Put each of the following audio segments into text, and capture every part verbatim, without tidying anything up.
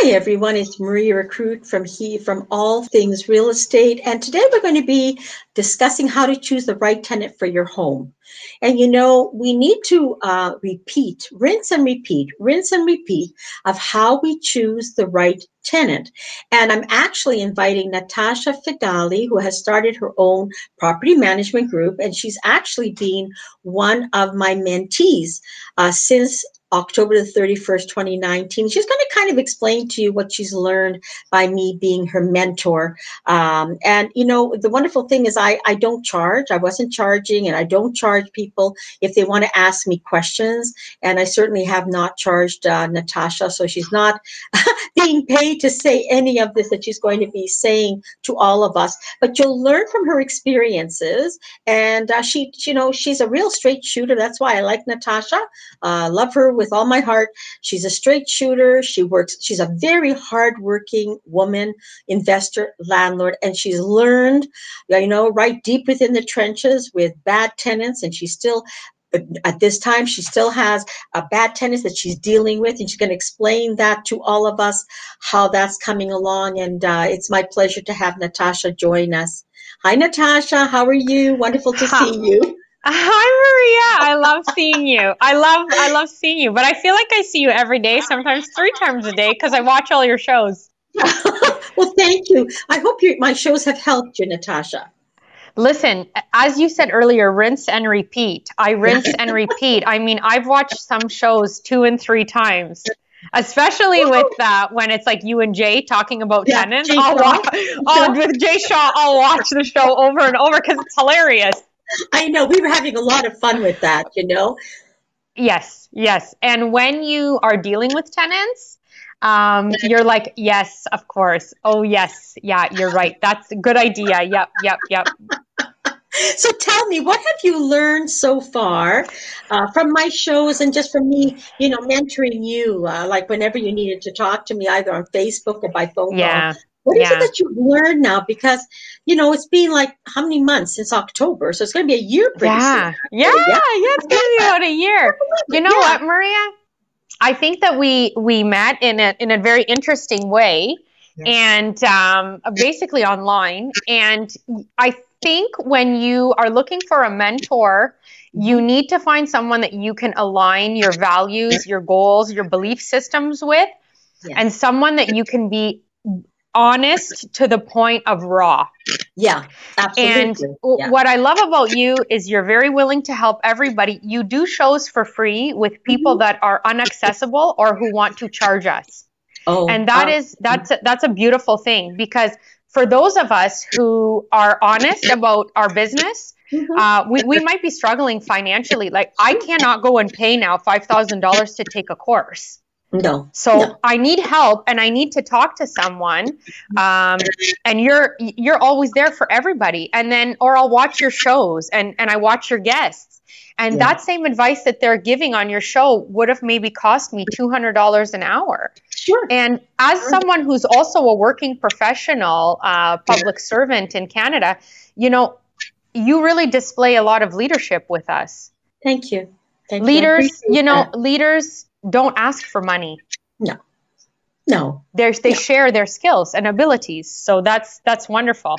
Hi everyone, it's Maria Rekrut from here from All Things Real Estate, and today we're going to be discussing how to choose the right tenant for your home. And you know, we need to uh, repeat, rinse and repeat, rinse and repeat of how we choose the right tenant. And I'm actually inviting Natasha Feghali, who has started her own property management group, and she's actually been one of my mentees uh, since October the thirty-first, twenty nineteen. She's going to kind of explain to you what she's learned by me being her mentor. Um, and, you know, the wonderful thing is I, I don't charge. I wasn't charging, and I don't charge people if they want to ask me questions. And I certainly have not charged uh, Natasha. So she's not being paid to say any of this that she's going to be saying to all of us. But you'll learn from her experiences. And uh, she, you know, she's a real straight shooter. That's why I like Natasha. Uh, love her with all my heart. She's a straight shooter. She works. She's a very hardworking woman, investor, landlord, and she's learned, you know, right deep within the trenches with bad tenants. And she's still, at this time, she still has a bad tenant that she's dealing with, and she's going to explain that to all of us, how that's coming along. And uh, it's my pleasure to have Natasha join us. Hi, Natasha. How are you? Wonderful to Hi. see you. Hi, Maria. I love seeing you. I love I love seeing you, but I feel like I see you every day, sometimes three times a day, because I watch all your shows. Well, thank you. I hope you, my shows have helped you, Natasha. Listen, as you said earlier, rinse and repeat. I rinse and repeat. I mean, I've watched some shows two and three times. Especially with uh, when it's like you and Jay talking about yeah, tenants. I'll watch, I'll, with Jay Shaw, I'll watch the show over and over because it's hilarious. I know, we were having a lot of fun with that, you know? Yes, yes. And when you are dealing with tenants, um, you're like, yes, of course. Oh, yes. Yeah, you're right. That's a good idea. Yep, yep, yep. So tell me, what have you learned so far uh, from my shows and just from me, you know, mentoring you, uh, like whenever you needed to talk to me, either on Facebook or by phone yeah. call? What is yeah. it that you've learned now? Because, you know, it's been like how many months since October? So it's going to be a year pretty yeah. soon. Yeah, yeah, yeah, it's going to be about a year. You know yeah. what, Maria? I think that we we met in a, in a very interesting way yes. and um, basically online. And I think when you are looking for a mentor, you need to find someone that you can align your values, your goals, your belief systems with, yes. and someone that you can be honest to the point of raw. Yeah, absolutely. And yeah. what I love about you is you're very willing to help everybody. You do shows for free with people mm-hmm. that are unaccessible or who want to charge us. Oh, and that um, is that's a, that's a beautiful thing, because for those of us who are honest about our business, mm-hmm. uh, we, we might be struggling financially. Like, I cannot go and pay now five thousand dollars to take a course. No. So no. I need help, and I need to talk to someone. Um, and you're you're always there for everybody. And then, or I'll watch your shows, and and I watch your guests, and yeah. that same advice that they're giving on your show would have maybe cost me two hundred dollars an hour. Sure. And as someone who's also a working professional, uh, public servant in Canada, you know, you really display a lot of leadership with us. Thank you. Thank leaders, you, you know, that. leaders. Don't ask for money. No, no. There's, they no. share their skills and abilities. So that's that's wonderful.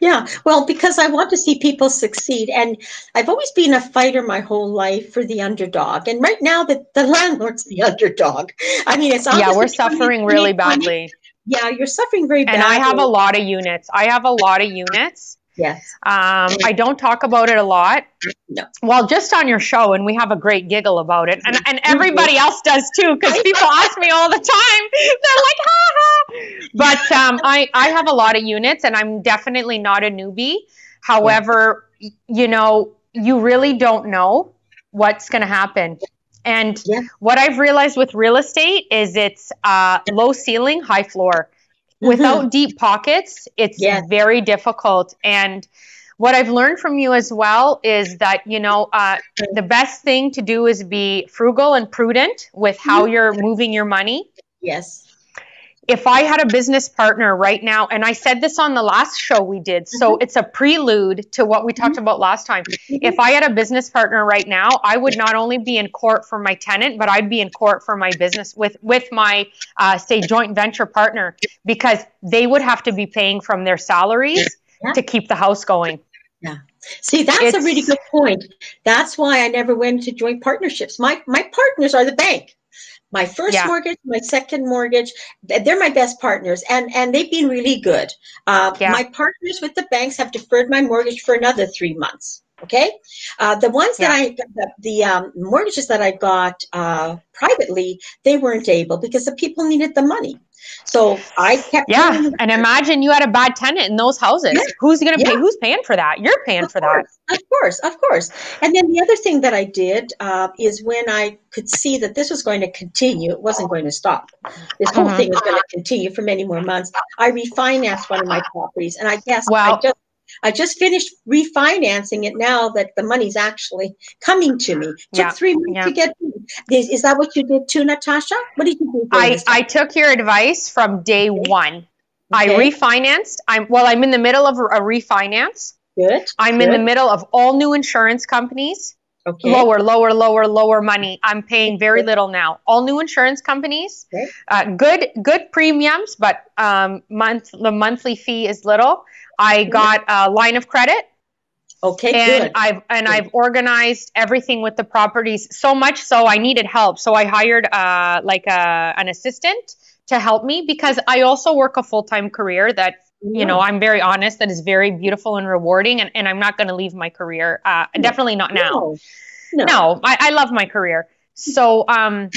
Yeah, well, because I want to see people succeed. And I've always been a fighter my whole life for the underdog. And right now, the, the landlord's the underdog. I mean, it's obviously... Yeah, we're suffering really badly. Yeah, you're suffering very badly. And I have a lot of units. I have a lot of units. Yes. Um, I don't talk about it a lot. No. Well, just on your show, and we have a great giggle about it. And and everybody else does too, because people ask me all the time. They're like, ha ha. But um, I, I have a lot of units, and I'm definitely not a newbie. However, yeah. you know, you really don't know what's going to happen. And yeah. what I've realized with real estate is it's uh, low ceiling, high floor. Without mm-hmm. deep pockets, it's yes. very difficult. And what I've learned from you as well is that, you know, uh, the best thing to do is be frugal and prudent with how you're moving your money. Yes. if I had a business partner right now, and I said this on the last show we did, so mm-hmm. it's a prelude to what we talked mm-hmm. about last time. Mm-hmm. If I had a business partner right now, I would not only be in court for my tenant, but I'd be in court for my business with, with my, uh, say, joint venture partner, because they would have to be paying from their salaries yeah. to keep the house going. Yeah. See, that's it's, a really good point. That's why I never went to joint partnerships. My my partners are the bank. My first yeah. mortgage, my second mortgage, they're my best partners, and, and they've been really good. Uh, yeah. My partners with the banks have deferred my mortgage for another three months. Okay, uh, the ones yeah. that I the, the um, mortgages that I got uh, privately, they weren't able because the people needed the money. So I kept. Yeah, and imagine you had a bad tenant in those houses. Yeah. Who's going to yeah. pay? Who's paying for that? You're paying of for course, that. Of course, of course. And then the other thing that I did uh, is when I could see that this was going to continue, it wasn't going to stop. This whole mm-hmm. thing was going to continue for many more months. I refinanced one of my properties, and I guess well, I just. I just finished refinancing it now that the money's actually coming to me. It took yeah, three months yeah. to get me. Is that what you did too, Natasha? What did you do? I, I took your advice from day okay. one. Okay. I refinanced. I'm well, I'm in the middle of a refinance. Good. I'm Good. in the middle of all new insurance companies. Okay. Lower, lower, lower, lower money. I'm paying very little now. All new insurance companies, okay. uh, good, good premiums, but um, month the monthly fee is little. I got a line of credit. Okay, and good. I've and good. I've organized everything with the properties so much so I needed help. So I hired uh, like a, an assistant to help me because I also work a full time career that. You know, I'm very honest. That is very beautiful and rewarding, and, and I'm not going to leave my career. Uh, definitely not now. No, no. no I, I love my career. So, um,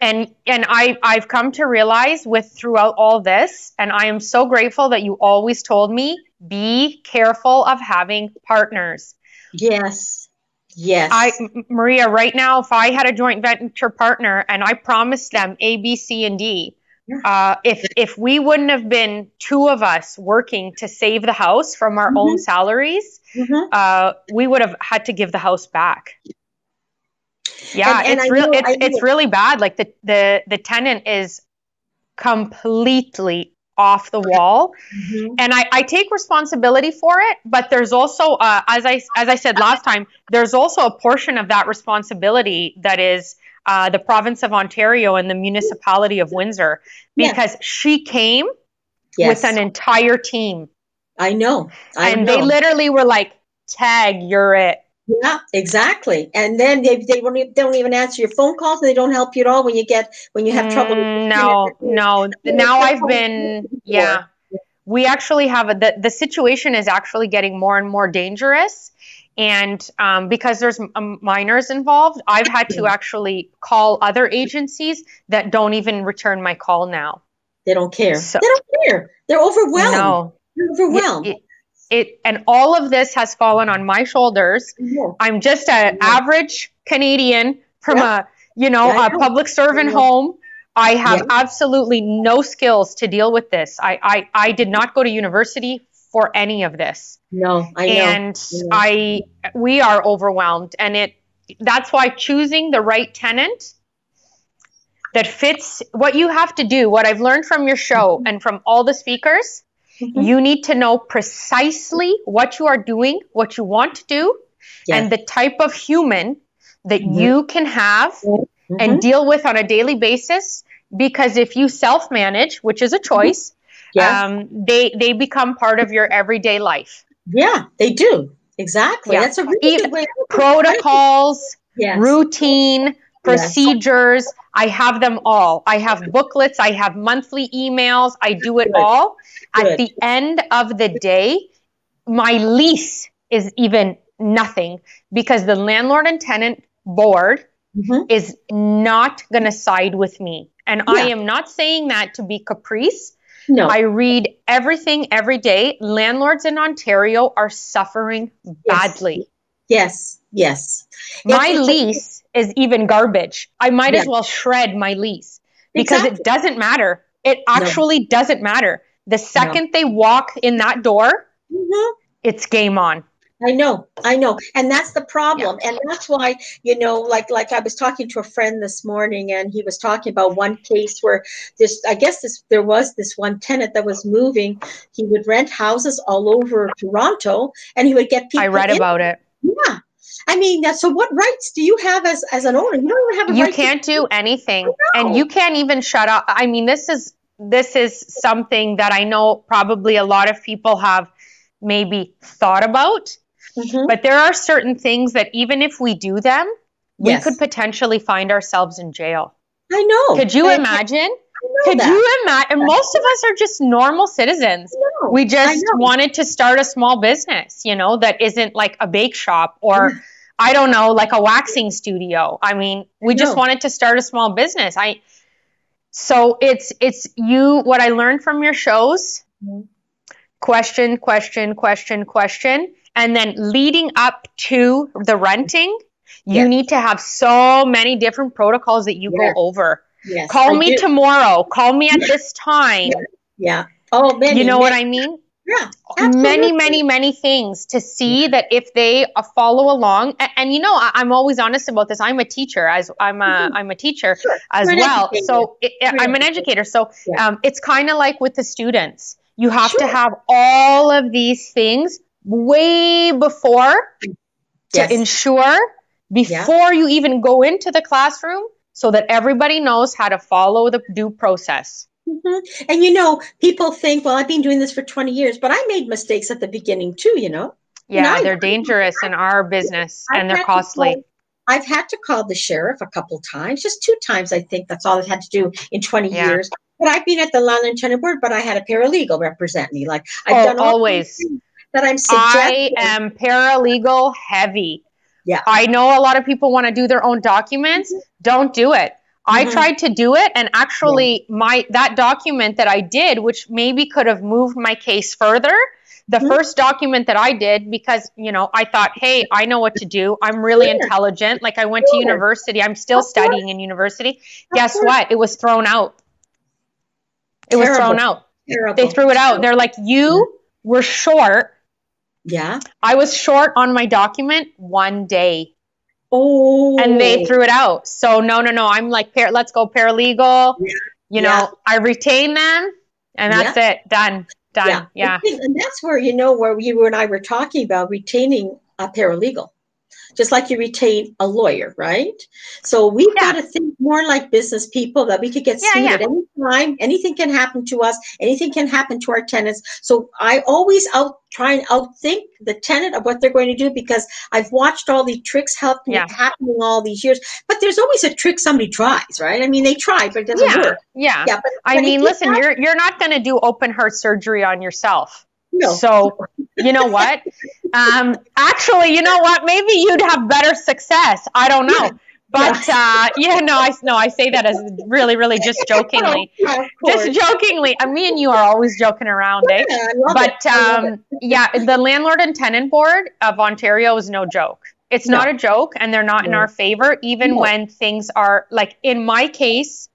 and and I I've come to realize with throughout all this, and I am so grateful that you always told me be careful of having partners. Yes, yes. I Maria, right now, if I had a joint venture partner and I promised them A, B, C, and D. Uh, if if we wouldn't have been two of us working to save the house from our mm-hmm. own salaries, mm-hmm. uh, we would have had to give the house back. Yeah, and, and it's really it's, it's really bad. Like the the the tenant is completely off the wall, mm-hmm. and I, I take responsibility for it. But there's also uh, as I as I said last time, there's also a portion of that responsibility that is. Uh, the province of Ontario and the municipality of Windsor, because yes. she came yes. with an entire team. I know. I and know. They literally were like, tag, you're it. Yeah, exactly. And then they, they don't even answer your phone calls. And they don't help you at all when you get, when you have trouble. Mm, no, no. Now I've been, yeah, we actually have a, the, the situation is actually getting more and more dangerous. And um, because there's um, minors involved, I've had to actually call other agencies that don't even return my call now. They don't care. So, they don't care. They're overwhelmed. No. They're overwhelmed. It, it, it, and all of this has fallen on my shoulders. Yeah. I'm just an yeah. average Canadian from yeah. a, you know, yeah, a know. public servant yeah. home. I have yeah. absolutely no skills to deal with this. I, I, I did not go to university for any of this. No, I know. And I, we are overwhelmed, and it, that's why choosing the right tenant that fits what you have to do, what I've learned from your show and from all the speakers, mm-hmm. you need to know precisely what you are doing, what you want to do, yes. and the type of human that mm-hmm. you can have mm-hmm. and deal with on a daily basis. Because if you self-manage, which is a choice, mm-hmm. Yes. Um, they, they become part of your everyday life. Yeah, they do. Exactly. Yeah. That's a really good way to protocols, yes. routine, yes. procedures. I have them all. I have booklets. I have monthly emails. I do it good. all. Good. At the end of the day, my lease is even nothing because the Landlord and Tenant Board mm-hmm. is not going to side with me. And yeah. I am not saying that to be caprice. No. I read everything every day. Landlords in Ontario are suffering yes. badly. Yes, yes. My it's, it's, lease it's, is even garbage. I might yeah. as well shred my lease because exactly. it doesn't matter. It actually no. doesn't matter. The second no. they walk in that door, mm-hmm. it's game on. I know, I know. And that's the problem. Yeah. And that's why, you know, like like I was talking to a friend this morning, and he was talking about one case where this, I guess this, there was this one tenant that was moving. He would rent houses all over Toronto, and he would get people. I read in. about it. Yeah. I mean, so what rights do you have as, as an owner? You don't even have a right. You can't to- do anything. And you can't even shut up. I mean, this is this is something that I know probably a lot of people have maybe thought about. Mm-hmm. But there are certain things that even if we do them, yes. we could potentially find ourselves in jail. I know. Could you I, imagine? I know could that. you imagine? Yeah. Most of us are just normal citizens. We just wanted to start a small business, you know, that isn't like a bake shop or, yeah. I don't know, like a waxing studio. I mean, we I just wanted to start a small business. I. So it's, it's you, what I learned from your shows, mm-hmm. question, question, question, question. And then leading up to the renting, yes. you need to have so many different protocols that you yes. go over. Yes, Call I me do. tomorrow. Call me at this time. Yeah. yeah. Oh, many, you know many. what I mean? Yeah. Absolutely. Many, many, many things to see yeah. that if they uh, follow along. And, and you know, I, I'm always honest about this. I'm a teacher as I'm a mm-hmm. I'm a teacher sure. as You're well. So it, I'm an educator. So yeah. um, it's kind of like with the students. You have sure. to have all of these things way before yes. to ensure before yeah. you even go into the classroom so that everybody knows how to follow the due process. Mm-hmm. And, you know, people think, well, I've been doing this for twenty years, but I made mistakes at the beginning, too, you know. Yeah, they're dangerous in our business and they're costly. I've had to call the sheriff a couple times, just two times, I think. That's all I've had to do in twenty years. But I've been at the Landlord and Tenant Board, but I had a paralegal represent me. Like I've oh, done all always. That I'm suggesting. I am paralegal heavy. Yeah. I know a lot of people want to do their own documents. Mm-hmm. Don't do it. Mm-hmm. I tried to do it, and actually yeah. my that document that I did, which maybe could have moved my case further, the mm-hmm. first document that I did, because, you know, I thought, hey, I know what to do. I'm really yeah. intelligent. Like I went yeah. to university. I'm still That's studying right. in university. That's Guess right. what? It was thrown out. It Terrible. was thrown out. Terrible. They threw it out. They're like, you yeah. were short. Yeah. I was short on my document one day. Oh. And they threw it out. So no, no, no. I'm like, par- let's go paralegal. Yeah. You know, yeah. I retain them and that's yeah. it. Done. Done. Yeah. yeah. And that's where, you know, where you and I were talking about retaining a paralegal, just like you retain a lawyer, right? So we've yeah. got to think more like business people, that we could get sued yeah, yeah. at any time. Anything can happen to us. Anything can happen to our tenants. So I always out try and outthink the tenant of what they're going to do, because I've watched all the tricks help me yeah. happening all these years. But there's always a trick somebody tries, right? I mean, they try, but it doesn't yeah, work. Yeah, yeah. But, I but mean, listen, happen- you're you're not going to do open heart surgery on yourself. No. So you know what? Um, actually, you know what? Maybe you'd have better success. I don't know. But uh, yeah, no, I no, I say that as really, really just jokingly, just jokingly. Uh, me and you are always joking around, eh? But um, yeah, the Landlord and Tenant Board of Ontario is no joke. It's not a joke, and they're not in our favor, even when things are like in my case.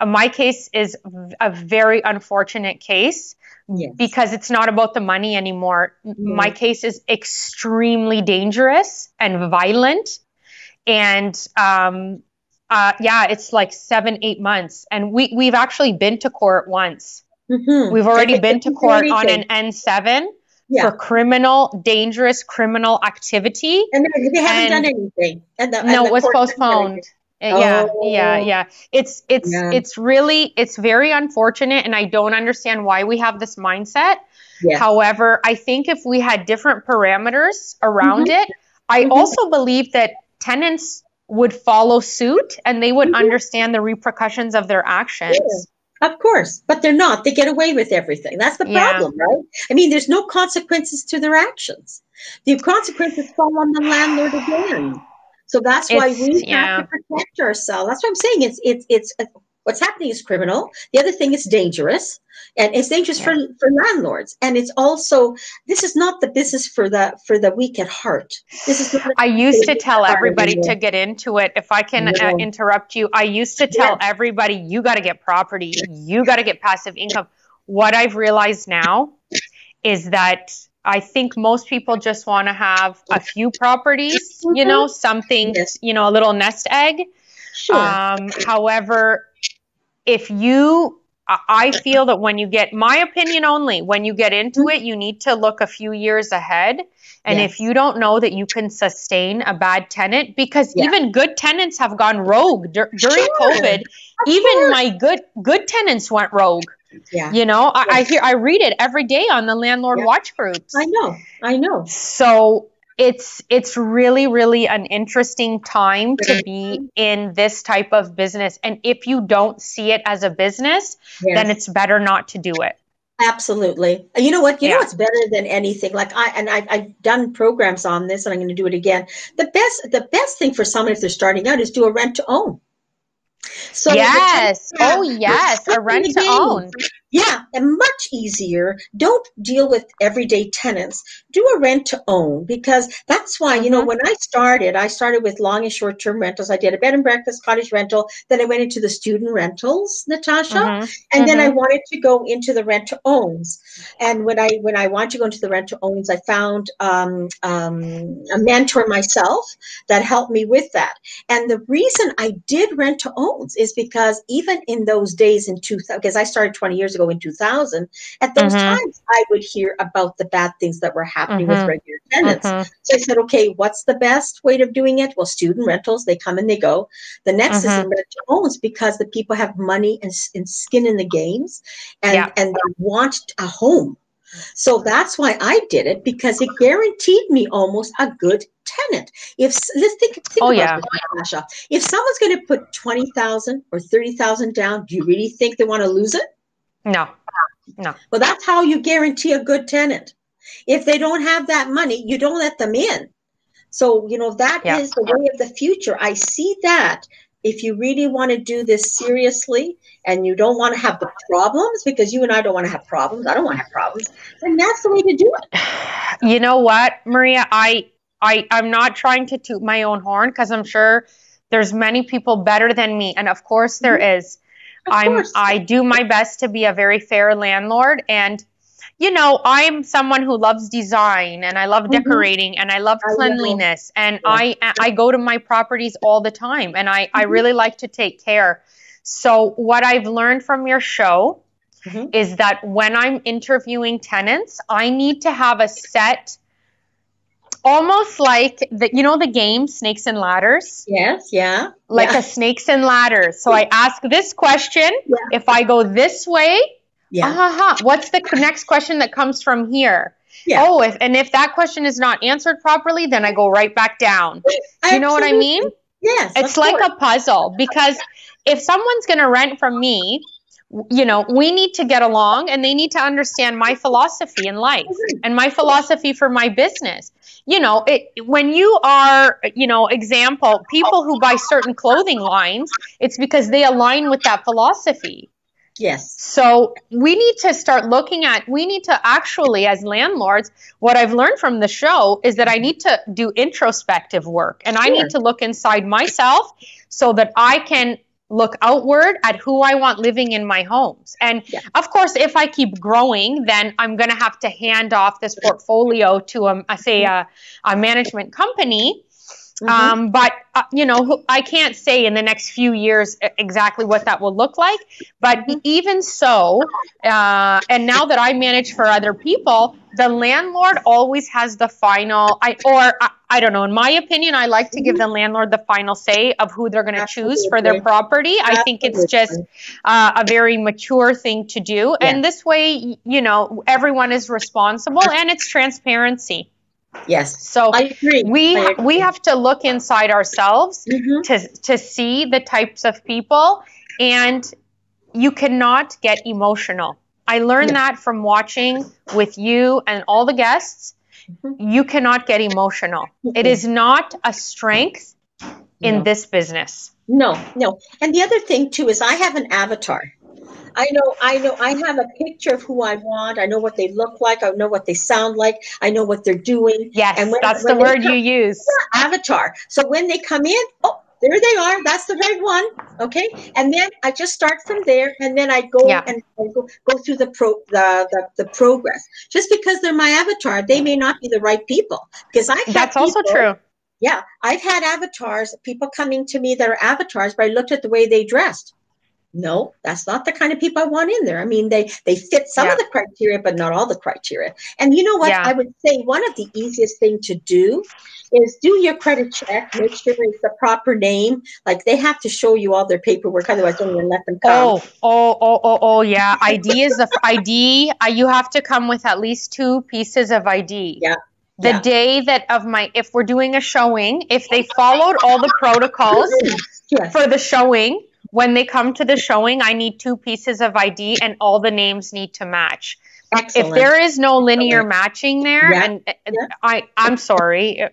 Uh, my case is a very unfortunate case. Yes. Because it's not about the money anymore. Mm-hmm. My case is extremely dangerous and violent. And um, uh, yeah, it's like seven, eight months. And we, we've actually been to court once. Mm-hmm. We've already been to court on an N seven yeah. for criminal, dangerous criminal activity. And they haven't and, done anything. And the, and no, it was postponed. Yeah, oh. yeah, yeah. It's it's yeah. it's really it's very unfortunate, and I don't understand why we have this mindset. Yeah. However, I think if we had different parameters around mm-hmm. it, I mm-hmm. also believe that tenants would follow suit and they would mm-hmm. understand the repercussions of their actions. Yeah. Of course, but they're not. They get away with everything. That's the problem, yeah. right? I mean, there's no consequences to their actions. The consequences fall on the landlord again. So that's why it's, we yeah. have to protect ourselves. That's what I'm saying. It's it's it's uh, what's happening is criminal. The other thing is dangerous, and it's dangerous yeah. for, for landlords. And it's also, this is not the business for the for the weak at heart. This is. Not I used to tell everybody to get into it. If I can no. uh, interrupt you, I used to tell yeah. everybody, you got to get property. You got to get passive income. What I've realized now is that I think most people just want to have a few properties, you know, something, yes. you know, a little nest egg. Sure. Um, however, if you, I feel that when you get, my opinion only, when you get into it, you need to look a few years ahead. And yes. if you don't know that you can sustain a bad tenant, because yeah. even good tenants have gone rogue dur during sure. COVID, of even course. my good, good tenants went rogue. Yeah. You know, I, yeah. I hear, I read it every day on the landlord yeah. watch groups. I know, I know. So it's, it's really, really an interesting time to be in this type of business. And if you don't see it as a business, yes. then it's better not to do it. Absolutely. You know what, you yeah. know what's better than anything? Like I, and I, I've done programs on this and I'm going to do it again. The best, the best thing for someone if they're starting out is do a rent to own. So yes. Oh yes. A rent to own. Yeah. And much easier. Don't deal with everyday tenants. Do a rent to own, because that's why, mm-hmm. you know, when I started, I started with long and short term rentals. I did a bed and breakfast, cottage rental. Then I went into the student rentals, Natasha. Mm-hmm. And mm-hmm. then I wanted to go into the rent to owns. And when I, when I wanted to go into the rent to owns, I found um, um, a mentor myself that helped me with that. And the reason I did rent to own is because even in those days in two thousand, because I started twenty years ago in two thousand, at those mm-hmm. times I would hear about the bad things that were happening mm-hmm. with regular tenants. Mm-hmm. So I said, okay, what's the best way of doing it? Well, student rentals, they come and they go. The next mm-hmm. is in rent to owns, because the people have money and, and skin in the games and, yeah. and they want a home. So that's why I did it, because it guaranteed me almost a good tenant. If let's think, think oh, about yeah. this, Natasha. If someone's going to put twenty thousand or thirty thousand down, do you really think they want to lose it? No, no. Well, that's how you guarantee a good tenant. If they don't have that money, you don't let them in. So you know that yeah. is the way of the future. I see that. If you really want to do this seriously and you don't want to have the problems, because you and I don't want to have problems. I don't want to have problems. Then that's the way to do it. You know what, Maria, I, I, I'm not trying to toot my own horn, because I'm sure there's many people better than me. And of course there mm-hmm. is. Of I'm, course. I do my best to be a very fair landlord. And, you know, I'm someone who loves design and I love decorating mm-hmm. and I love cleanliness, I and yeah. I I go to my properties all the time, and I, mm-hmm. I really like to take care. So what I've learned from your show mm-hmm. is that when I'm interviewing tenants, I need to have a set, almost like, the, you know, the game Snakes and Ladders? Yes, yeah. Like yeah. a Snakes and Ladders. So I ask this question, yeah. if I go this way, yeah. Uh-huh. what's the next question that comes from here? Yeah. Oh, if, and if that question is not answered properly, then I go right back down. You know Absolutely. What I mean? Yes. It's like course. A puzzle, because if someone's going to rent from me, you know, we need to get along and they need to understand my philosophy in life and my philosophy for my business. You know, it, when you are, you know, example, people who buy certain clothing lines, it's because they align with that philosophy. Yes. So we need to start looking at, we need to actually, as landlords, what I've learned from the show is that I need to do introspective work, and sure. I need to look inside myself so that I can look outward at who I want living in my homes. And yeah. of course, if I keep growing, then I'm going to have to hand off this portfolio to, um, I say, a, a management company. Mm-hmm. Um, but, uh, you know, I can't say in the next few years exactly what that will look like. But mm-hmm. even so, uh, and now that I manage for other people, the landlord always has the final, I or I, I don't know, in my opinion, I like to give the landlord the final say of who they're going to choose for their property. Absolutely. I think it's just uh, a very mature thing to do. Yeah. And this way, you know, everyone is responsible and it's transparency. Yes. So I agree. we I agree. we have to look inside ourselves mm-hmm. to to see the types of people, and you cannot get emotional. I learned yeah. that from watching with you and all the guests. Mm-hmm. You cannot get emotional. Mm-hmm. It is not a strength in no. this business. No, no. And the other thing too is I have an avatar. I know, I know, I have a picture of who I want. I know what they look like. I know what they sound like. I know what they're doing. Yes, and when, that's when the word come, you use. Avatar. So when they come in, oh, There they are. That's the right one. Okay. And then I just start from there. And then I go yeah. and I go, go through the, pro, the, the the progress. Just because they're my avatar, they may not be the right people. Because I've had That's people, also true. Yeah. I've had avatars, people coming to me that are avatars, but I looked at the way they dressed. No, that's not the kind of people I want in there. I mean, they, they fit some yeah. of the criteria, but not all the criteria. And you know what? Yeah. I would say one of the easiest thing to do is do your credit check, make sure it's the proper name. Like they have to show you all their paperwork, otherwise don't even let them come. Oh, oh, oh, oh, oh yeah. I D is the I D. Uh, you have to come with at least two pieces of I D. Yeah. The yeah. day that of my, if we're doing a showing, if they followed all the protocols yes. for the showing, when they come to the showing, I need two pieces of I D and all the names need to match. Excellent. If there is no linear Excellent. matching there, yeah. and yeah. I, I'm sorry,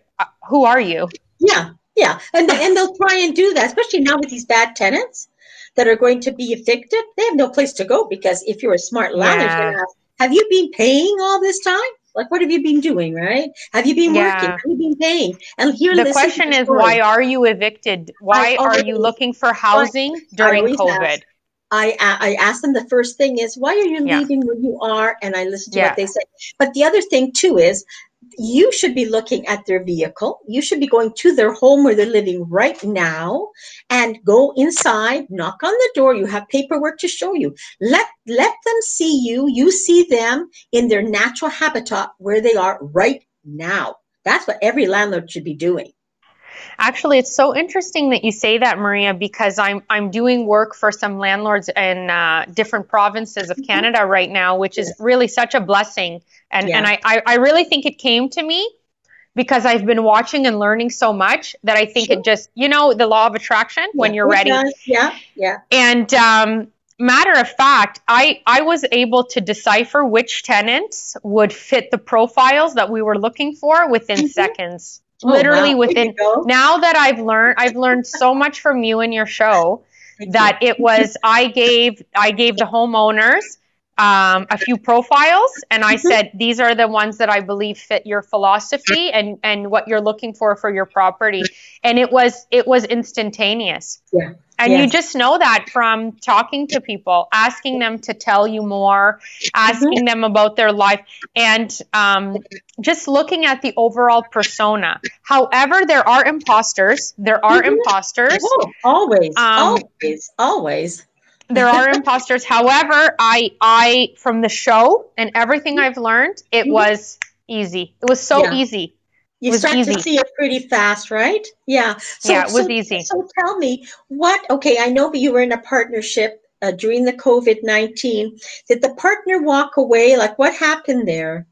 who are you? Yeah, yeah. And, and they'll try and do that, especially now with these bad tenants that are going to be evicted. They have no place to go because if you're a smart landlord, yeah. you're gonna ask, have you been paying all this time? Like, what have you been doing, right? Have you been yeah. working? Have you been paying? And here, the question is, why are you evicted? Why always, are you looking for housing I, during I COVID? Ask, I I ask them the first thing is, why are you yeah. leaving where you are? And I listen to yeah. what they say. But the other thing too is, you should be looking at their vehicle. You should be going to their home where they're living right now and go inside, knock on the door. You have paperwork to show you. Let let them see you. You see them in their natural habitat where they are right now. That's what every landlord should be doing. Actually, it's so interesting that you say that, Maria, because I'm I'm doing work for some landlords in uh, different provinces of Canada right now, which is really such a blessing. And, yeah. and I, I, I really think it came to me because I've been watching and learning so much that I think sure. it just, you know, the law of attraction yeah. when you're ready. Yeah, yeah. And um, matter of fact, I, I was able to decipher which tenants would fit the profiles that we were looking for within mm-hmm. seconds. Literally oh, wow. within, now that I've learned, I've learned so much from you and your show that it was, I gave, I gave the homeowners um, a few profiles and I said, these are the ones that I believe fit your philosophy and, and what you're looking for for your property. And it was, it was instantaneous. Yeah. And yes. you just know that from talking to people, asking them to tell you more, asking mm-hmm. them about their life, and um, just looking at the overall persona. However, there are imposters. There are mm-hmm. imposters. Oh, always, um, always, always. There are imposters. However, I, I, from the show and everything I've learned, it mm-hmm. was easy. It was so yeah. easy. You start easy. to see it pretty fast, right? Yeah. So, yeah, it was so, easy. So tell me what, okay, I know that you were in a partnership uh, during the COVID nineteen. Did the partner walk away? Like what happened there?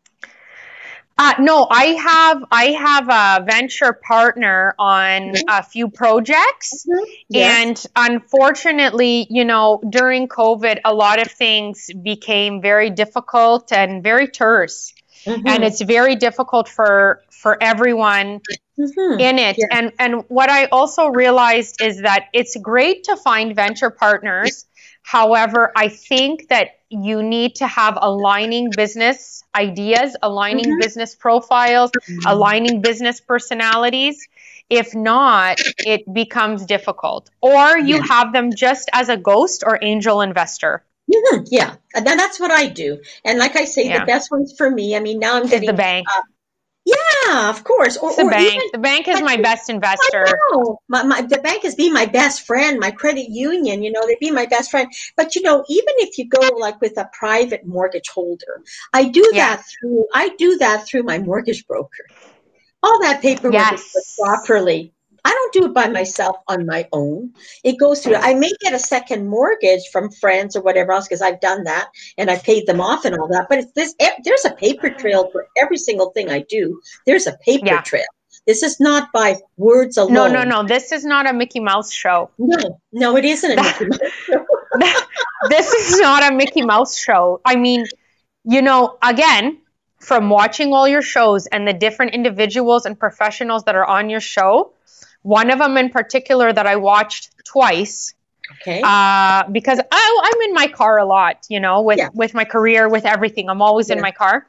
Uh, no, I have, I have a venture partner on mm-hmm. a few projects. Mm-hmm. Yes. And unfortunately, you know, during COVID, a lot of things became very difficult and very terse. Mm-hmm. And it's very difficult for for everyone mm-hmm. in it. Yeah. And and what I also realized is that it's great to find venture partners. However, I think that you need to have aligning business ideas, aligning mm-hmm. business profiles, mm-hmm. aligning business personalities. If not, it becomes difficult. Or you yeah. have them just as a ghost or angel investor. Mm-hmm. Yeah, and that's what I do. And like I say, yeah. the best ones for me, I mean, now I'm getting- Is the bank. Uh, yeah, of course. Or, the or bank. Even, the bank is my best investor. I know. My, my, the bank has been my best friend, my credit union, you know, they've been my best friend. But, you know, even if you go like with a private mortgage holder, I do yeah. that through, I do that through my mortgage broker. All that paperwork yes. is put properly. I don't do it by myself on my own. It goes through. I may get a second mortgage from friends or whatever else because I've done that and I paid them off and all that. But it's this, there's a paper trail for every single thing I do. There's a paper yeah. trail. This is not by words alone. No, no, no. This is not a Mickey Mouse show. No, no, it isn't a that, Mickey Mouse show. that, this is not a Mickey Mouse show. I mean, you know, again, from watching all your shows and the different individuals and professionals that are on your show, one of them in particular that I watched twice, okay, uh, because I, I'm in my car a lot, you know, with, yeah. with my career, with everything. I'm always yeah. in my car.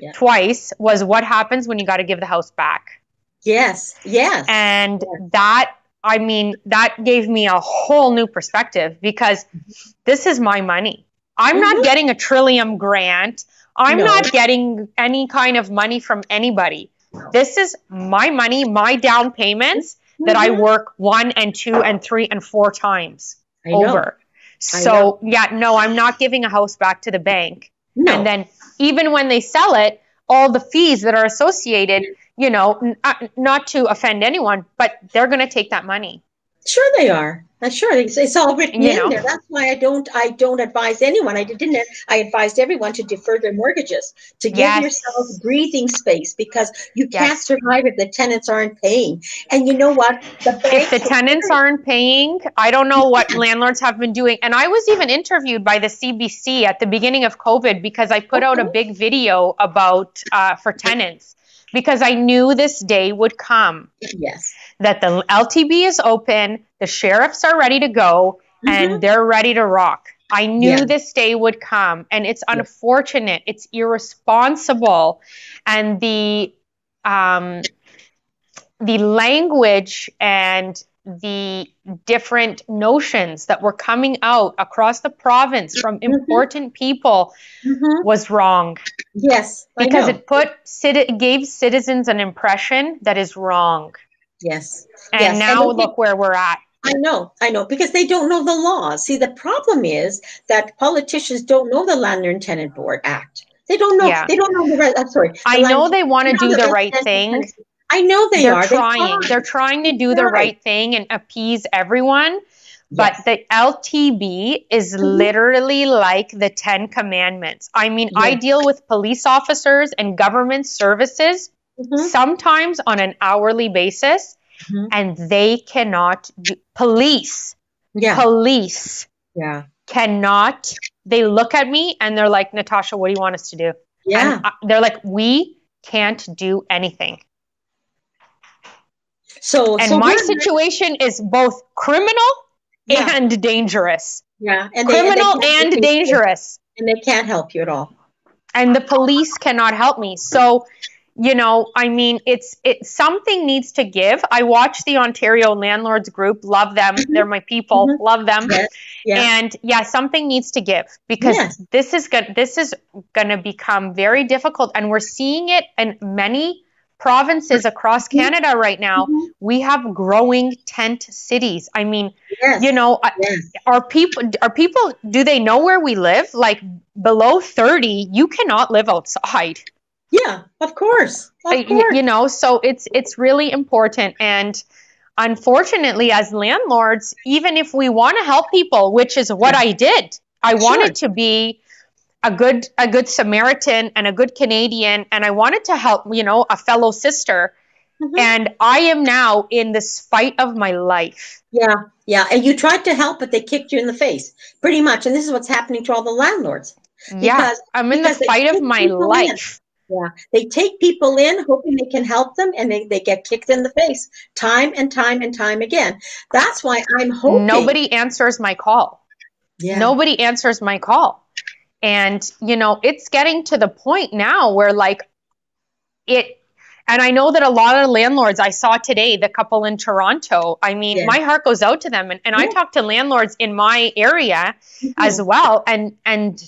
Yeah. Twice was what happens when you got to give the house back. Yes, yes. And yeah. that I mean, that gave me a whole new perspective, because this is my money. I'm mm-hmm. not getting a Trillium grant. I'm no. not getting any kind of money from anybody. No. This is my money, my down payments mm-hmm. that I work one and two and three and four times I over. Know. So yeah, no, I'm not giving a house back to the bank. No. And then even when they sell it, all the fees that are associated, you know, n uh, not to offend anyone, but they're going to take that money. Sure they are. That's sure. It's, it's all written you in know. there. That's why I don't, I don't advise anyone. I didn't, I advised everyone to defer their mortgages, to give yes. yourself breathing space, because you yes. can't survive if the tenants aren't paying. And you know what? The if the tenants aren't paying, I don't know what landlords have been doing. And I was even interviewed by the C B C at the beginning of COVID, because I put okay. out a big video about, uh, for tenants, because I knew this day would come. Yes. That the L T B is open, the sheriffs are ready to go, mm-hmm. and they're ready to rock. I knew yeah. this day would come, and it's unfortunate. Yeah. It's irresponsible. And the, um, the language and the different notions that were coming out across the province from important mm-hmm. people mm-hmm. was wrong. Yes. Because it put, it gave citizens an impression that is wrong. Yes. And yes. now and look where we're at. I know, I know, because they don't know the law. See, the problem is that politicians don't know the Landlord and Tenant Board Act. They don't know. Yeah. They don't know the right. I'm sorry. I know they want to do the right thing. I know they are. They're trying. They're trying to do the right thing and appease everyone. But yes. the L T B is mm-hmm. literally like the Ten Commandments. I mean, yes. I deal with police officers and government services mm-hmm. sometimes on an hourly basis, mm-hmm. and they cannot do, police. Yeah. Police. Yeah. Cannot. They look at me and they're like, Natasha, what do you want us to do? Yeah. And I, they're like, we can't do anything. So, and so my situation is both criminal yeah. and dangerous. Yeah. And criminal they, and, they and dangerous. And they can't help you at all. And the police cannot help me. So, you know, I mean, it's, it, something needs to give. I watch the Ontario Landlords Group. Love them. Mm-hmm. They're my people. Mm-hmm. Love them. Yes. Yeah. And yeah, something needs to give, because yes. this is good. This is going to become very difficult. And we're seeing it in many provinces across Canada right now. Mm-hmm. We have growing tent cities. I mean, yes. you know, yes. are people, are people, do they know where we live? Like below thirty, you cannot live outside. Yeah, of course. Of course. You know, so it's, it's really important. And unfortunately, as landlords, even if we want to help people, which is what I did, I sure. wanted to be a good, a good Samaritan and a good Canadian. And I wanted to help, you know, a fellow sister. Mm-hmm. And I am now in this fight of my life. Yeah. Yeah. And you tried to help, but they kicked you in the face pretty much. And this is what's happening to all the landlords. Because, yeah. I'm in the fight of my life. In. Yeah, they take people in hoping they can help them, and they, they get kicked in the face time and time and time again. That's why I'm hoping. Nobody answers my call. Yeah. Nobody answers my call. And, you know, it's getting to the point now where like it, and I know that a lot of landlords, I saw today, the couple in Toronto, I mean, yeah. my heart goes out to them. And, and yeah. I talk to landlords in my area mm-hmm. as well. And, and,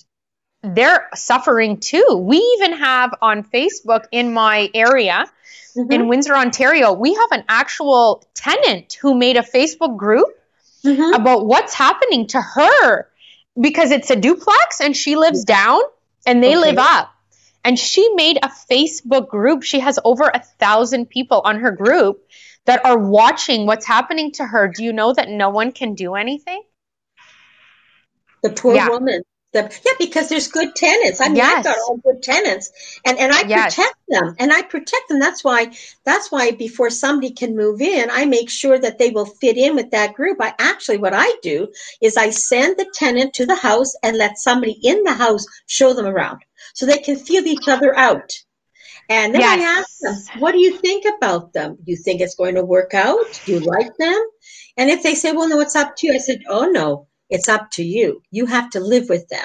they're suffering too. We even have on Facebook in my area mm-hmm. in Windsor, Ontario, we have an actual tenant who made a Facebook group mm-hmm. about what's happening to her, because it's a duplex and she lives down and they okay. live up. And she made a Facebook group. She has over a thousand people on her group that are watching what's happening to her. Do you know that no one can do anything? The poor yeah. woman. The, yeah, because there's good tenants. I mean, yes. I've got all good tenants, and and I yes. protect them, and I protect them. That's why. That's why before somebody can move in, I make sure that they will fit in with that group. I actually, what I do is I send the tenant to the house and let somebody in the house show them around, so they can feel each other out. And then yes. I ask them, "What do you think about them? Do you think it's going to work out? Do you like them?" And if they say, "Well, no, it's up to you," I said, "Oh no. It's up to you. You have to live with them."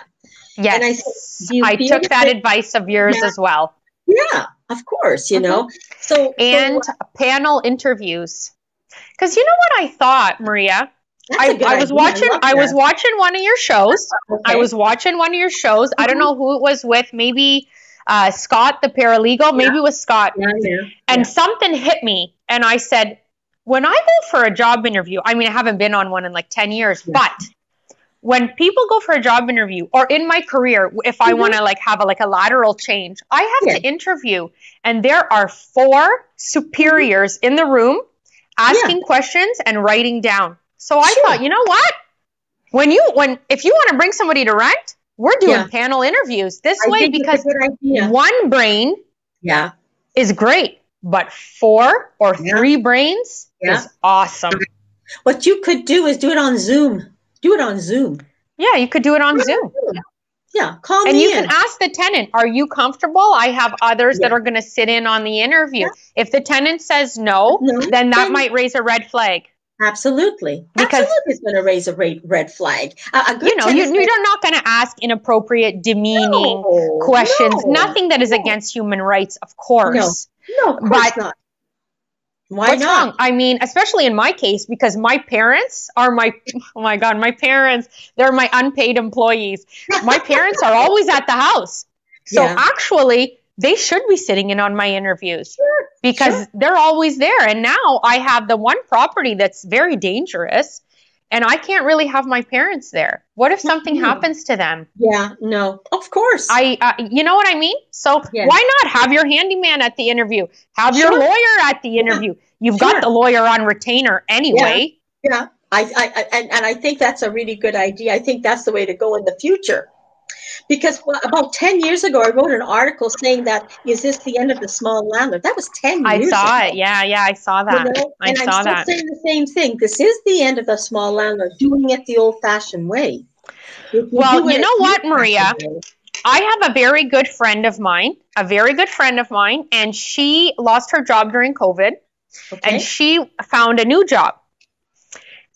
Yes. And I, said, I took that it? advice of yours yeah. as well. Yeah, of course, you mm-hmm. know. So, and so panel interviews Because you know what I thought, Maria? I, I was idea. watching I, I was watching one of your shows. Okay. I was watching one of your shows. Mm-hmm. I don't know who it was with, maybe uh, Scott, the paralegal, maybe yeah. it was Scott. Yeah, yeah, and yeah. something hit me. And I said, when I go for a job interview, I mean, I haven't been on one in like ten years, yeah. but when people go for a job interview or in my career, if I mm-hmm. want to like have a, like a lateral change, I have yeah. to interview. And there are four superiors mm-hmm. in the room asking yeah. questions and writing down. So I sure. thought, you know what? When you when if you want to bring somebody to rent, we're doing yeah. panel interviews this I way because one brain yeah. is great, but four or yeah. three brains yeah. is awesome. What you could do is do it on Zoom. Do it on Zoom. Yeah, you could do it on yeah. Zoom. Yeah, call and me. And you in. can ask the tenant, are you comfortable? I have others yeah. that are going to sit in on the interview. Yeah. If the tenant says no, no then that then might raise a red flag. Absolutely. Because Absolutely it's going to raise a red, red flag. Uh, a you know, you, you're not going to ask inappropriate, demeaning no, questions. No, Nothing that is no. against human rights, of course. No, no of course but not. Why what's not? Wrong? I mean, especially in my case, because my parents are my, oh my God, my parents, they're my unpaid employees. My parents are always at the house. So yeah. actually, they should be sitting in on my interviews sure, because sure. they're always there. And now I have the one property that's very dangerous and I can't really have my parents there. What if something mm-hmm. happens to them? Yeah, no, of course. I, uh, you know what I mean? So yes. why not have your handyman at the interview? Have sure. your lawyer at the interview. Yeah. You've sure. got the lawyer on retainer anyway. Yeah, yeah. I, I, I and, and I think that's a really good idea. I think that's the way to go in the future. Because about ten years ago, I wrote an article saying that, is this the end of the small landlord? That was ten years ago. I saw ago. it. Yeah, yeah, I saw that. You know? I and saw I'm still that. saying the same thing. This is the end of the small landlord, doing it the old-fashioned way. You well, you know what, Maria? Way. I have a very good friend of mine, a very good friend of mine, and she lost her job during COVID, okay. and she found a new job.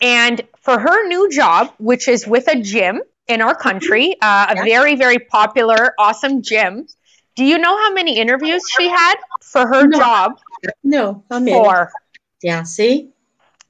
And for her new job, which is with a gym, in our country, uh, a yeah. very, very popular, awesome gym. Do you know how many interviews she had for her no. job? No, I'm Four. In. Yeah, see?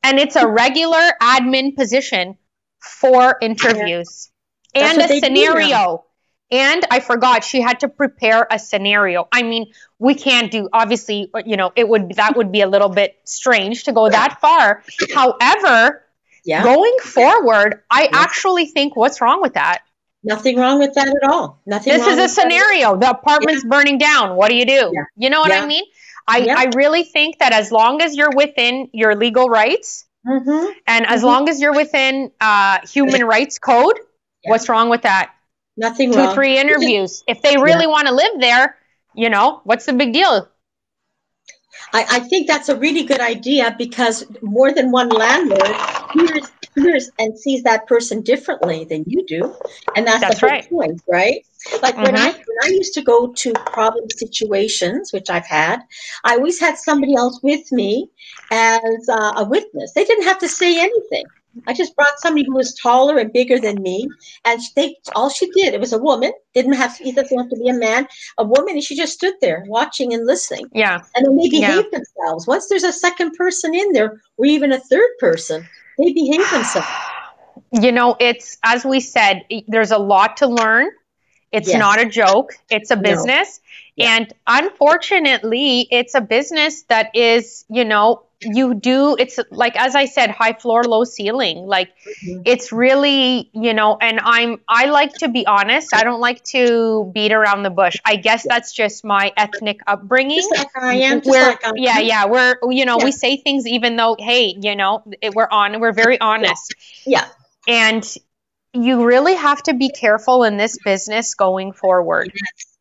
And it's a regular admin position for interviews yeah. and a scenario. And I forgot she had to prepare a scenario. I mean, we can't do, obviously, you know, it would that would be a little bit strange to go that far. However, Yeah. going forward, I yes. actually think what's wrong with that? Nothing wrong with that at all. Nothing. This wrong is a scenario. The apartment's yeah. burning down. What do you do? Yeah. You know what yeah. I mean? I, yeah. I really think that as long as you're within your legal rights mm-hmm. and as mm-hmm. long as you're within uh, human rights code, yeah. what's wrong with that? Nothing Two, wrong. Two, three interviews. If they really yeah. want to live there, you know, what's the big deal? I, I think that's a really good idea because more than one landlord hears, hears and sees that person differently than you do. And that's, that's the whole right. point, right? Like mm-hmm. when I when I used to go to problem situations, which I've had, I always had somebody else with me as uh, a witness. They didn't have to say anything. I just brought somebody who was taller and bigger than me, and they all she did, it was a woman, didn't have to, either have to be a man, a woman, and she just stood there watching and listening. Yeah. And then they behaved yeah. themselves. Once there's a second person in there, or even a third person, they behave themselves. You know, it's, as we said, there's a lot to learn. It's yes. not a joke. It's a business. No. Yeah. And unfortunately, it's a business that is, you know, you do, it's like, as I said, high floor, low ceiling. Like mm-hmm. it's really, you know, and I'm, I like to be honest. I don't like to beat around the bush. I guess yeah. that's just my ethnic upbringing. Just like I am. Just like I am. Yeah. Yeah. We're, you know, yeah. we say things, even though, hey, you know, it, we're on, we're very honest. Yeah. yeah. And you really have to be careful in this business going forward.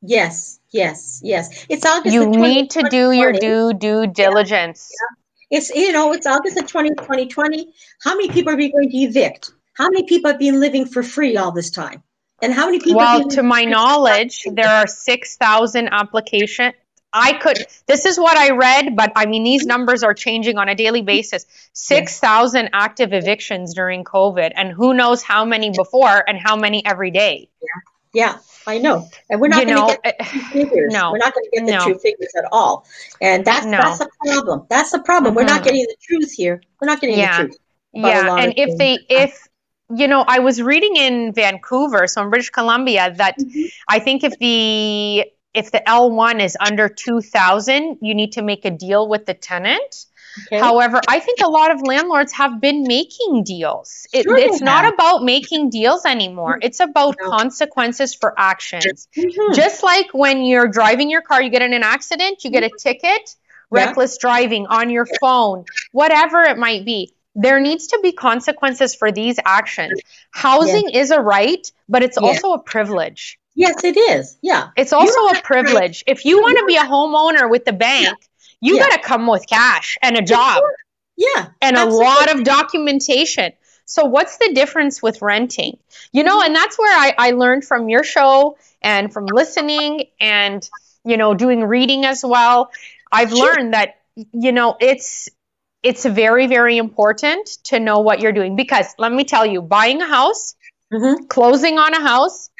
Yes. Yes. Yes. yes. It's August. You need to do your due, due diligence. Yeah. Yeah. It's, you know, it's August the twentieth, twenty twenty. How many people are we going to evict? How many people have been living for free all this time? And how many people? Well, to my knowledge, there are six thousand applications. I could, this is what I read, but I mean, these numbers are changing on a daily basis. six thousand active evictions during COVID, and who knows how many before and how many every day. Yeah. Yeah, I know. And we're not going to get the two figures. No, we're not going to get the no. two figures at all. And that's no. that's the problem. That's the problem. Mm-hmm. We're not getting the truth here. We're not getting yeah. the truth. Yeah, and if they, if, you know, I was reading in Vancouver, so in British Columbia, that mm-hmm. I think if the, if the L one is under two thousand, you need to make a deal with the tenant. Okay. However, I think a lot of landlords have been making deals. It, sure it's not about making deals anymore. It's about no. consequences for actions. Mm-hmm. Just like when you're driving your car, you get in an accident, you get a ticket, reckless yeah. driving on your phone, whatever it might be. There needs to be consequences for these actions. Housing yes. is a right, but it's yes. also a privilege. Yes, it is. Yeah. It's also a privilege. If you want to be a homeowner with the bank, yeah. you yeah. got to come with cash and a job. Sure. Yeah. And absolutely. A lot of documentation. So what's the difference with renting? You know, and that's where I, I learned from your show and from listening and, you know, doing reading as well. I've sure. learned that, you know, it's it's very, very important to know what you're doing. Because let me tell you, buying a house, mm-hmm. closing on a house,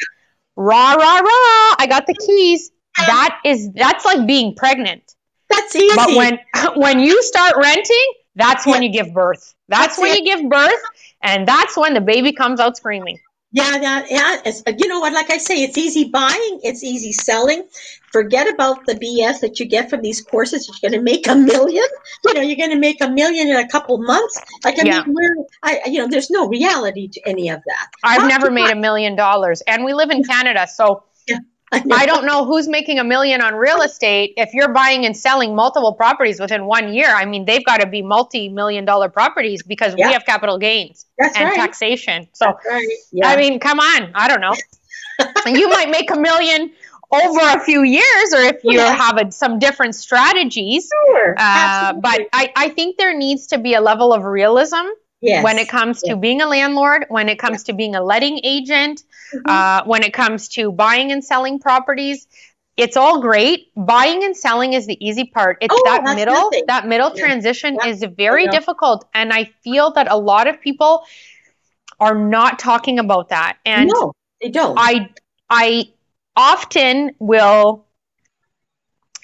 rah, rah, rah, I got the keys. That is, that's like being pregnant. That's easy. But when when you start renting, that's yeah. when you give birth. That's, that's when it. you give birth, and that's when the baby comes out screaming. Yeah, that, yeah. It's, you know what? Like I say, it's easy buying. It's easy selling. Forget about the B S that you get from these courses. You're going to make a million. You know, you're going to make a million in a couple months. Like I yeah. mean, we're, I you know, there's no reality to any of that. I've How never made I? a million dollars, and we live in Canada, so. Yeah. I, I don't know who's making a million on real estate. If you're buying and selling multiple properties within one year, I mean, they've got to be multi-million dollar properties because yeah. we have capital gains That's and right. taxation. So, right. yeah. I mean, come on. I don't know. You might make a million over a few years or if you yeah. have a, some different strategies. Sure. Uh, but I, I think there needs to be a level of realism. Yes. When it comes to yes. being a landlord, when it comes yes. to being a letting agent, mm-hmm. uh, when it comes to buying and selling properties, it's all great. Buying and selling is the easy part. It's oh, that middle, nothing. that middle yeah. transition yeah. is very yeah. difficult. And I feel that a lot of people are not talking about that. And no, they don't. I, I often will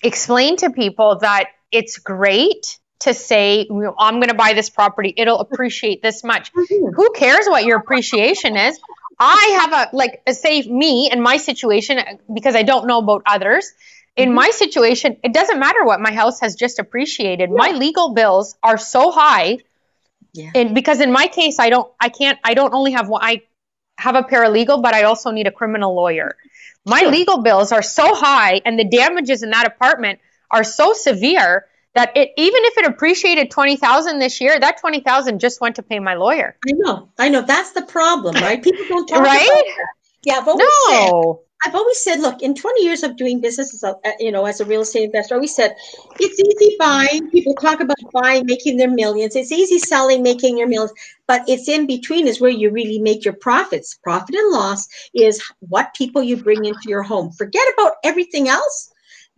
explain to people that it's great to say, I'm going to buy this property. It'll appreciate this much. Mm-hmm. Who cares what your appreciation is? I have a, like, say me in my situation, because I don't know about others. In mm-hmm. my situation, it doesn't matter what my house has just appreciated. Yeah. My legal bills are so high. Yeah. And because in my case, I don't, I can't, I don't only have one, I have a paralegal, but I also need a criminal lawyer. My sure. legal bills are so high and the damages in that apartment are so severe that it, even if it appreciated twenty thousand this year, that twenty thousand just went to pay my lawyer. I know. I know. That's the problem, right? People don't talk right? about that. Yeah, I've always, no. said, I've always said, look, in twenty years of doing business, as a, you know, as a real estate investor, I always said, it's easy buying. People talk about buying, making their millions. It's easy selling, making your millions. But it's in between is where you really make your profits. Profit and loss is what people you bring into your home. Forget about everything else.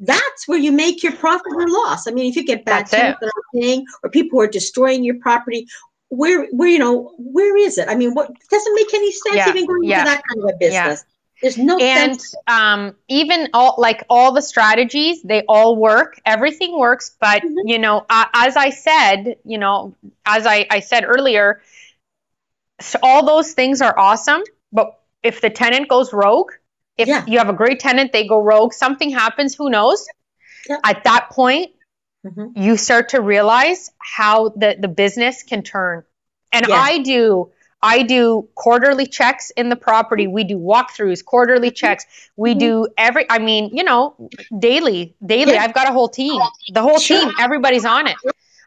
That's where you make your profit or loss. I mean, if you get bad tenants that are paying or people who are destroying your property, where, where, you know, where is it? I mean, what it doesn't make any sense yeah. even going yeah. into that kind of a business. Yeah. There's no and, sense. And um, even all, like all the strategies, they all work, everything works. But, mm-hmm. you know, uh, as I said, you know, as I, I said earlier, so all those things are awesome. But if the tenant goes rogue, If yeah. you have a great tenant, they go rogue, something happens, who knows? Yeah. At that point, mm-hmm. you start to realize how the, the business can turn. And yeah. I do, I do quarterly checks in the property. We do walkthroughs, quarterly checks. We mm-hmm. do every, I mean, you know, daily, daily. Yeah. I've got a whole team, the whole sure. team, everybody's on it.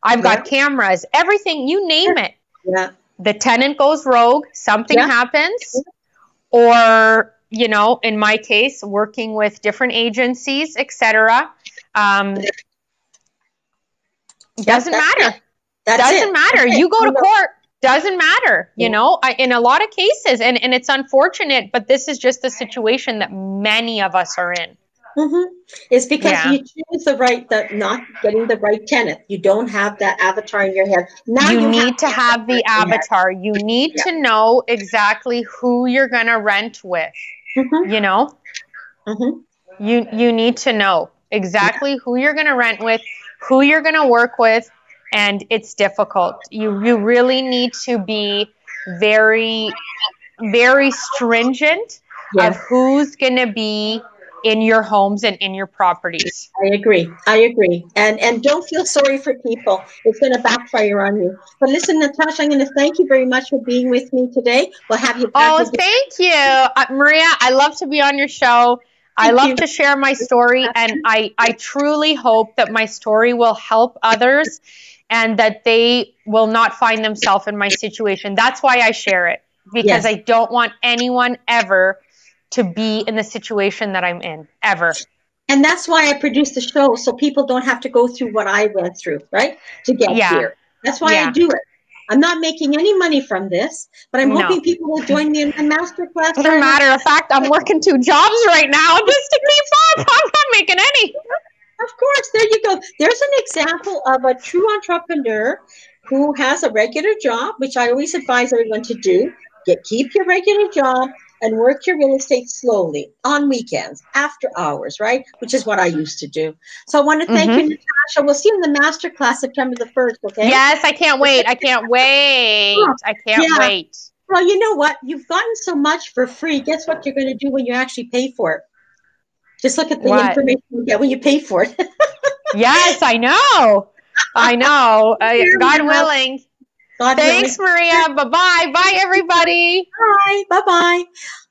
I've yeah. got cameras, everything, you name yeah. it. Yeah. The tenant goes rogue, something yeah. happens, or... you know, in my case, working with different agencies, et cetera, um, doesn't matter. Doesn't matter. You go to court, doesn't matter. You know, I, in a lot of cases, and, and it's unfortunate, but this is just the situation that many of us are in. Mm-hmm. It's because yeah. you choose the right, the, not getting the right tenant. You don't have that avatar in your head. Now you, you need have to have the avatar. You need yeah. to know exactly who you're going to rent with. Mm-hmm. You know, mm-hmm. you, you need to know exactly yeah. who you're going to rent with, who you're going to work with. And it's difficult. You, you really need to be very, very stringent yes. of who's going to be in your homes and in your properties. I agree. I agree. And and don't feel sorry for people. It's going to backfire on you. But listen, Natasha, I'm going to thank you very much for being with me today. We'll have you back. Oh, thank you. Uh, Maria, I love to be on your show. Thank I love you. to share my story. And I, I truly hope that my story will help others and that they will not find themselves in my situation. That's why I share it, because yes. I don't want anyone ever to be in the situation that I'm in, ever. And that's why I produce the show, so people don't have to go through what I went through, right, to get yeah. here. That's why yeah. I do it. I'm not making any money from this, but I'm no. hoping people will join me in my masterclass. As a matter of fact, I'm working two jobs right now just to keep up. I'm not making any. Of course, there you go. There's an example of a true entrepreneur who has a regular job, which I always advise everyone to do. Get, keep your regular job and work your real estate slowly on weekends, after hours, right? Which is what I used to do. So I want to thank mm-hmm. you, Natasha. We'll see you in the masterclass September the first, okay? Yes, I can't wait. I can't wait. I can't yeah. wait. Well, you know what? You've gotten so much for free. Guess what you're going to do when you actually pay for it? Just look at the what? information you get when you pay for it. Yes, I know. I know. Uh, God willing. God Thanks, willing. Maria. Bye-bye. Bye, everybody. Bye. Bye-bye.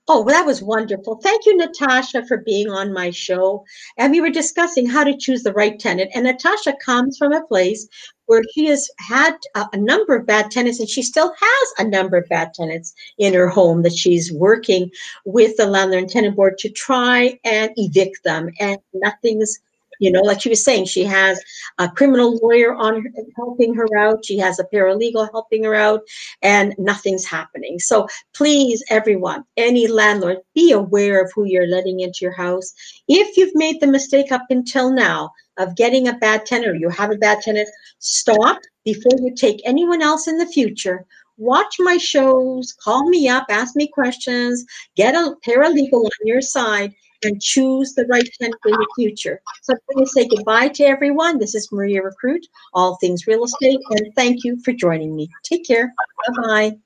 Oh, well, that was wonderful. Thank you, Natasha, for being on my show. And we were discussing how to choose the right tenant. And Natasha comes from a place where she has had a, a number of bad tenants, and she still has a number of bad tenants in her home that she's working with the Landlord and Tenant Board to try and evict them. And nothing's You know, like she was saying, she has a criminal lawyer on her, helping her out. She has a paralegal helping her out, and nothing's happening. So please, everyone, any landlord, be aware of who you're letting into your house. If you've made the mistake up until now of getting a bad tenant, or you have a bad tenant, stop before you take anyone else in the future. Watch my shows, call me up, ask me questions, get a paralegal on your side, and choose the right tenant in the future. So I'm going to say goodbye to everyone. This is Maria Rekrut, All Things Real Estate, and thank you for joining me. Take care. Bye-bye.